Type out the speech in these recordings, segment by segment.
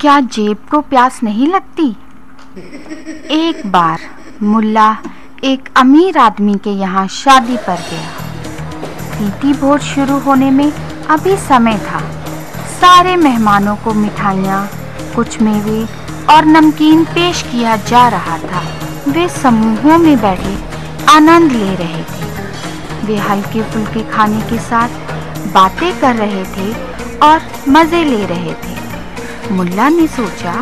क्या जेब को प्यास नहीं लगती। एक बार मुल्ला एक अमीर आदमी के यहाँ शादी पर गया। प्रीति भोज शुरू होने में अभी समय था। सारे मेहमानों को मिठाइयाँ, कुछ मेवे और नमकीन पेश किया जा रहा था। वे समूहों में बैठे आनंद ले रहे थे। वे हल्के फुल्के खाने के साथ बातें कर रहे थे और मज़े ले रहे थे। मुल्ला ने सोचा,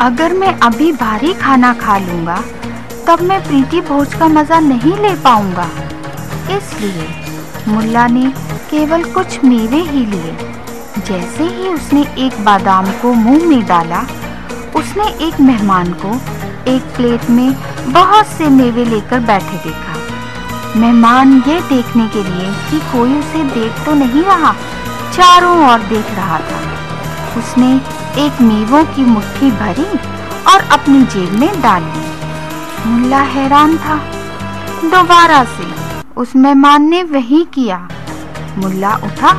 अगर मैं अभी भारी खाना खा लूँगा तब मैं प्रीति भोज का मज़ा नहीं ले पाऊँगा। इसलिए मुल्ला ने केवल कुछ मेवे ही लिए। जैसे ही उसने एक बादाम को मुंह में डाला, उसने एक मेहमान को एक प्लेट में बहुत से मेवे लेकर बैठे देखा। मेहमान ये देखने के लिए कि कोई उसे देख तो नहीं रहा, चारों ओर देख रहा था। उसने एक मेवों की मुट्ठी भरी और अपनी जेब में डाल ली। मुल्ला हैरान था। दोबारा से उस मेहमान ने वही किया। मुल्ला उठा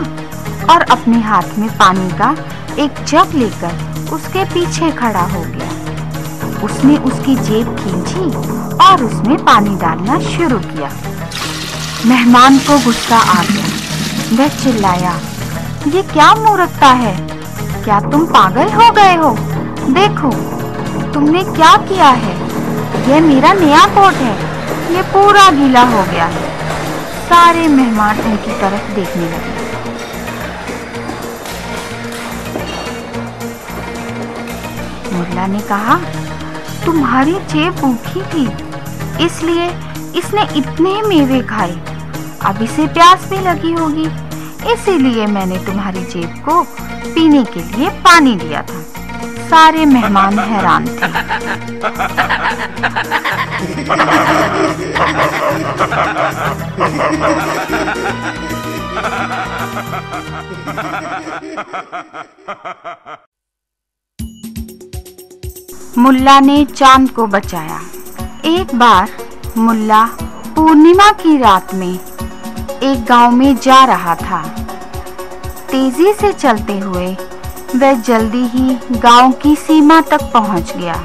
और अपने हाथ में पानी का एक जग लेकर उसके पीछे खड़ा हो गया। उसने उसकी जेब खींची और उसमें पानी डालना शुरू किया। मेहमान को गुस्सा आ गया। वह चिल्लाया, ये क्या मुँह रखता है? क्या तुम पागल हो गए हो? देखो तुमने क्या किया है। यह मेरा नया कोट है, ये पूरा गीला हो गया है। सारे मेहमान उनकी तरफ देखने लगे। मुल्ला ने कहा, तुम्हारी जेब भूखी थी इसलिए इसने इतने मेवे खाए। अब इसे प्यास भी लगी होगी, इसीलिए मैंने तुम्हारी जेब को पीने के लिए पानी दिया था। सारे मेहमान हैरान थे। मुल्ला ने चांद को बचाया। एक बार मुल्ला पूर्णिमा की रात में एक गांव में जा रहा था। तेजी से चलते हुए वह जल्दी ही गांव की सीमा तक पहुंच गया।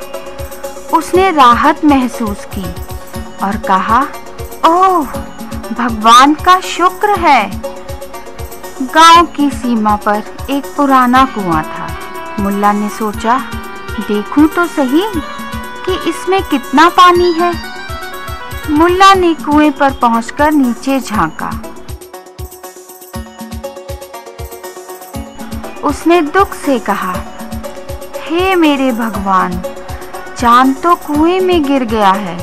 उसने राहत महसूस की और कहा, ओह भगवान का शुक्र है। गांव की सीमा पर एक पुराना कुआं था। मुल्ला ने सोचा, देखूं तो सही कि इसमें कितना पानी है। मुल्ला ने कुएं पर पहुंचकर नीचे झांका। उसने दुख से कहा, हे मेरे भगवान, चांद तो कुएं में गिर गया है।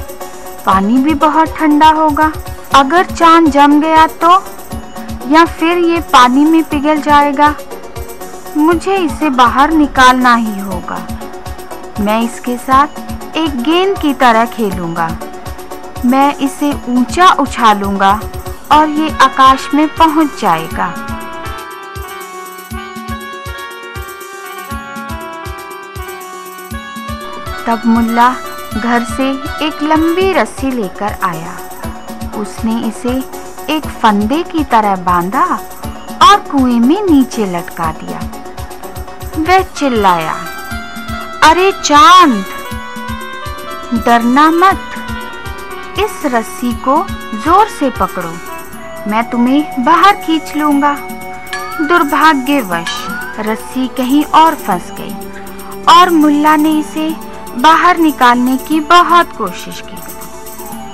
पानी भी बहुत ठंडा होगा। अगर चांद जम गया तो, या फिर ये पानी में पिघल जाएगा। मुझे इसे बाहर निकालना ही होगा। मैं इसके साथ एक गेंद की तरह खेलूंगा। मैं इसे ऊंचा उछालूंगा और ये आकाश में पहुंच जाएगा। तब मुल्ला घर से एक लंबी रस्सी लेकर आया। उसने इसे एक फंदे की तरह बांधा और कुएं में नीचे लटका दिया। वह चिल्लाया, अरे चांद, डरना मत। इस रस्सी को जोर से पकड़ो, मैं तुम्हें बाहर खींच लूंगा। दुर्भाग्यवश रस्सी कहीं और फंस गई और मुल्ला ने इसे बाहर निकालने की बहुत कोशिश की,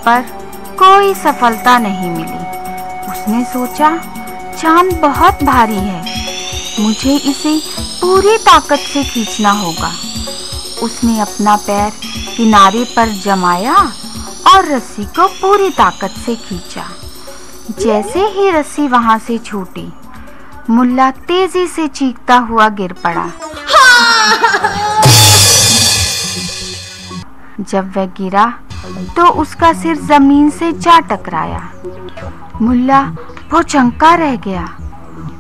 पर कोई सफलता नहीं मिली। उसने सोचा, चांद बहुत भारी है, मुझे इसे पूरी ताकत से खींचना होगा। उसने अपना पैर किनारे पर जमाया और रस्सी को पूरी ताकत से खींचा। जैसे ही रस्सी वहां से छूटी, मुल्ला तेजी से चीखता हुआ गिर पड़ा। जब वह गिरा तो उसका सिर जमीन से जा टकराया। मुल्ला भौचक्का रह गया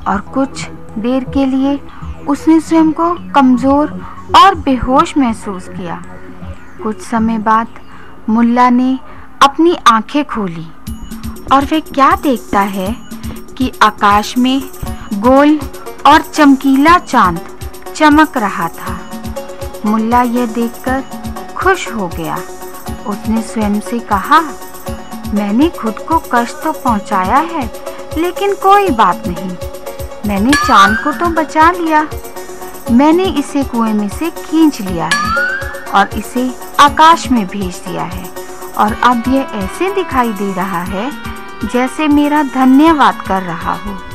और कुछ देर के लिए उसने स्वयं को कमजोर और बेहोश महसूस किया। कुछ समय बाद मुल्ला ने अपनी आंखें खोली और वह क्या देखता है कि आकाश में गोल और चमकीला चांद चमक रहा था। मुल्ला ये देखकर खुश हो गया। उसने स्वयं से कहा, मैंने खुद को कष्ट तो पहुंचाया है, लेकिन कोई बात नहीं, मैंने चांद को तो बचा लिया। मैंने इसे कुएं में से खींच लिया है और इसे आकाश में भेज दिया है, और अब यह ऐसे दिखाई दे रहा है जैसे मेरा धन्यवाद कर रहा हो।